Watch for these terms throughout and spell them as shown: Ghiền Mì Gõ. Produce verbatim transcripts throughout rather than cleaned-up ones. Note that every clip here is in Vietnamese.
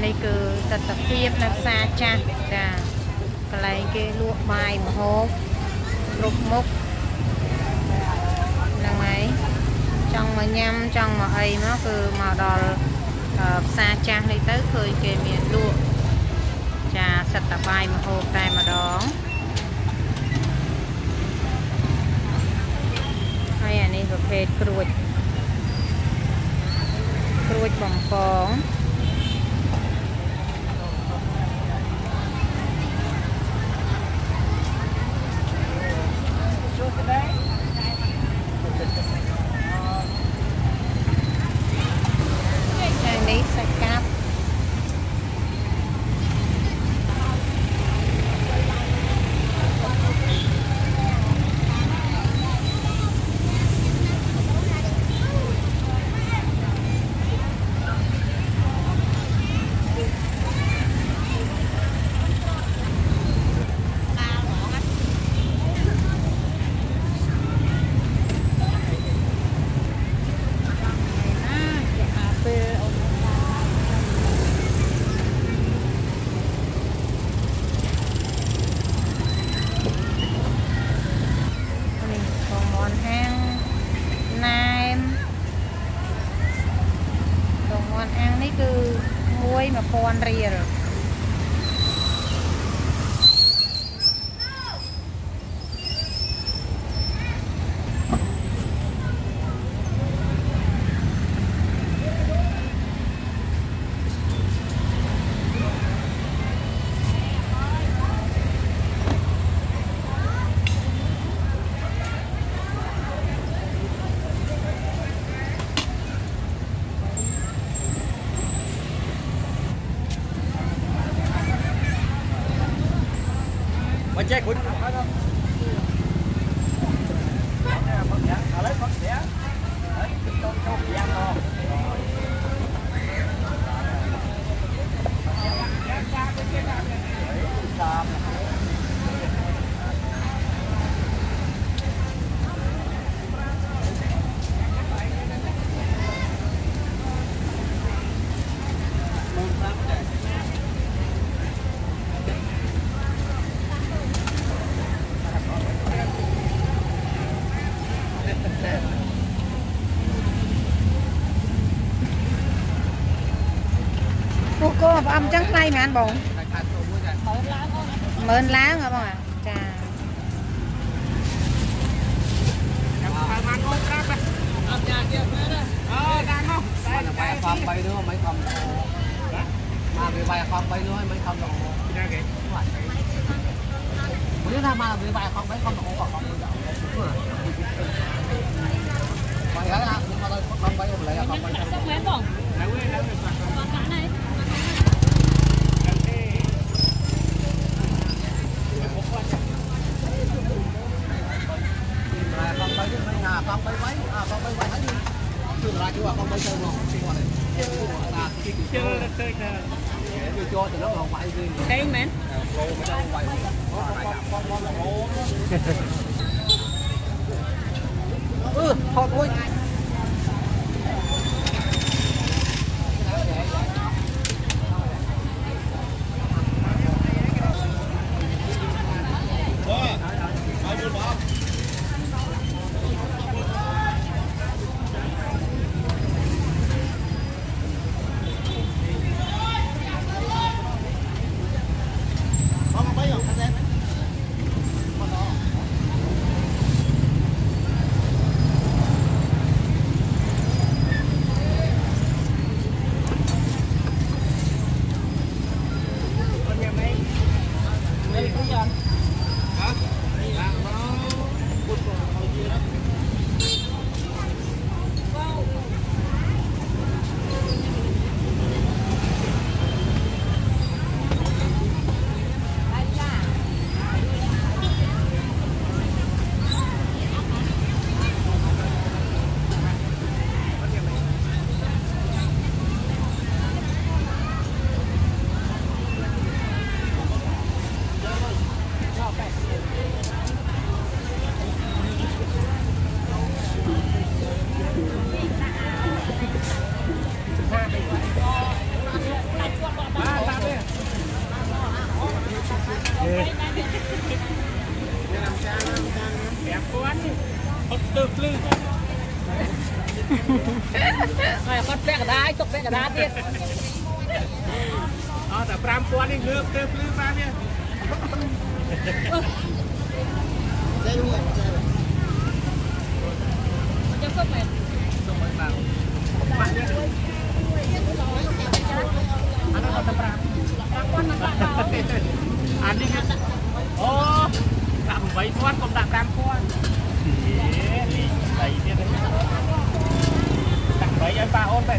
này cứ tập tập tiếp là xa cha cả lại cái luộc bài mà hộp rục mốc là mấy trong mà nhâm trong mà ấy nó cứ màu đỏ xa cha đi tới khơi kề miền luộc trà sạch tập bài mà hộp tay mà đó hay là nên được hết ruột ruột bằng phóng real Hãy subscribe cho kênh Ghiền Mì Gõ để không bỏ lỡ những video hấp dẫn. Cô cô mà ông trắng tay mà anh bụng mơn lá hả bông ạ? Chà Hey man. Ừ, hot boy. Hãy subscribe cho kênh Ghiền Mì Gõ để không bỏ lỡ từ từ rồi con bé cả đá tục bé cả đá đi à tập ram qua đi nước từ từ ra đi đây luôn cho sốt mệt sốt mệt vào bạn đi anh nó tập ram ram con nó vào anh đi ô tạm bảy con còn tạm ram con bảy đi tạm bảy anh ba ôm tại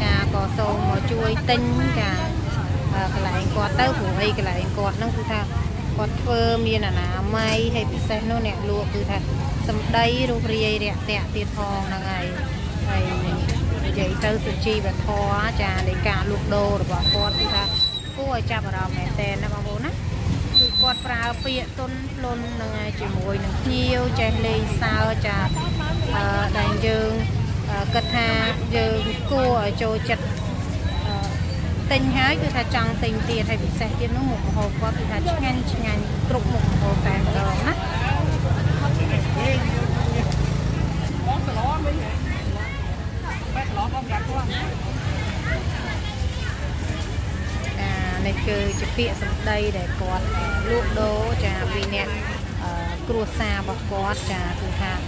trà cỏ sầu mò chuối tinh trà cái loại quạt tao của hay cái loại quạt nó cứ thà quạt phơ miên là ná mây hay bị say nó nẹt luộc cứ thà sầm đây ruột rìa đẹp đẹp tiệt thòng là ngày ngày vậy tao sủi chi và thò trà để cả luộc đồ rồi bỏ quạt cứ thà cô ấy chạm vào đầu mẹ tên nó bao vốn á quạt phá pịa tôn lôn là chỉ mùi nắng nhiều chè lê sao chả đàn dương cật hà dương cua ở chỗ chật tình hái cứ thà trăng tình tiền hay bị sẹt tiền nó một hộp qua thì thà chích ngăn chích ngăn trục một hộp tàn rồi á này cứ chụp bịa xong đây để quạt luộc đố trà vị nè cua sa bọc quạt trà từ hà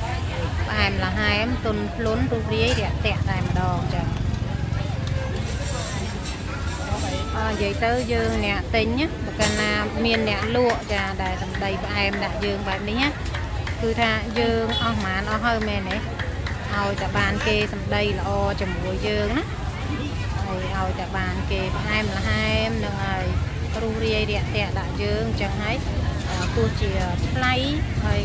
em là hai em tuần lún tuần rưỡi để tẹt em đòn trà vậy tới dương nè tinh nhá cái là miền nè luộc trà để xong đây em đã dương vậy đấy nhá từ hà dương ao mà nó hơi mềm đấy ao trà bàn kê xong đây là o trà muối dương đó rồi tại bàn kề em là hai em là ngày ruby đẹp đẹp đại dương chẳng ấy cô chỉ lấy hay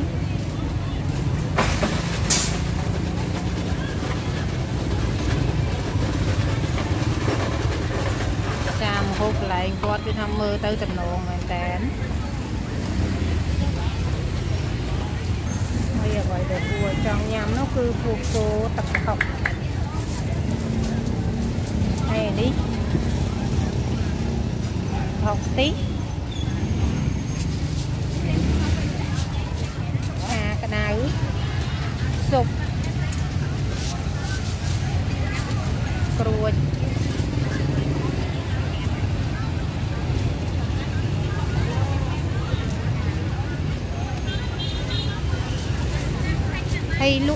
cha một hộp lại quạt với tham mơ tới tầm nổ mà tán bây giờ vậy để vua trong nhám nó cứ phục cô tập học hay đi học tí nào sụp ruột hay lụ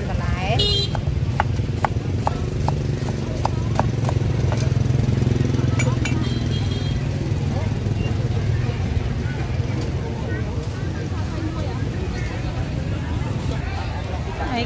và lái ai